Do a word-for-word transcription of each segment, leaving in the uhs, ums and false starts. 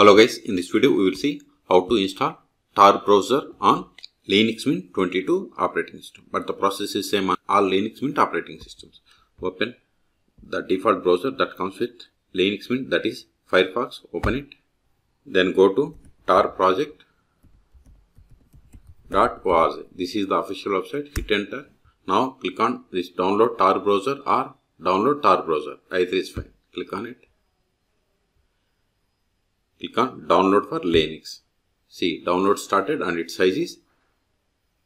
Hello guys, in this video we will see how to install Tor browser on Linux Mint twenty-two operating system. But the process is same on all Linux Mint operating systems. Open the default browser that comes with Linux Mint, that is Firefox. Open it. Then go to tor project dot org. This is the official website. Hit enter. Now click on this download Tor browser or download Tor browser. Either is fine. Click on it. Click on download for Linux. See, download started and its size is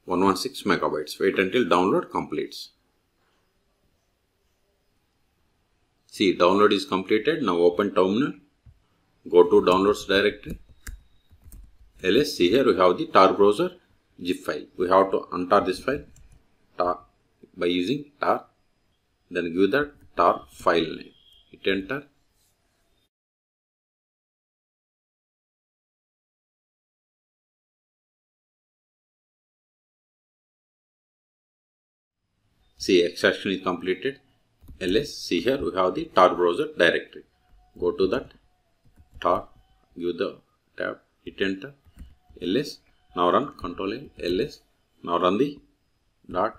one hundred sixteen megabytes. Wait until download completes. See, download is completed. Now open terminal. Go to downloads directory. Ls, see here we have the Tor browser zip file. We have to untar this file tar, by using tar. Then give that tar file name. Hit enter. See, extraction is completed. Ls, see here we have the Tor browser directory. Go to that tar, give the tab, hit enter. Ls, now run control L. Ls, now run the dot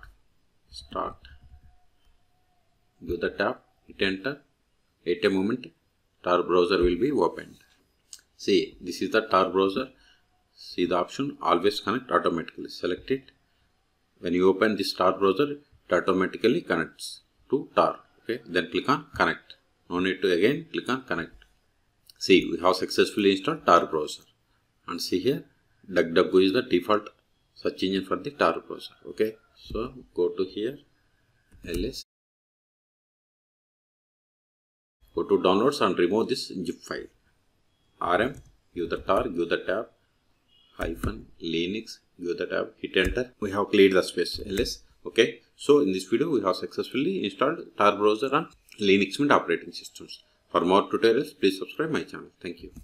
start, give the tab, hit enter. Wait a moment, Tor browser will be opened. See, this is the Tor browser. See the option always connect automatically. Select it. When you open this Tor browser, it automatically connects to Tor. Okay, then click on connect. No need to again click on connect. See, we have successfully installed Tor browser. And see here, DuckDuckGo is the default search engine for the Tor browser. Okay, so go to here, ls, go to downloads and remove this zip file. Rm, give the tar, give the tab, hyphen Linux, give the tab, hit enter. We have cleared the space. Ls. Okay, so in this video we have successfully installed Tor browser on Linux Mint operating systems. For more tutorials, please subscribe my channel. Thank you.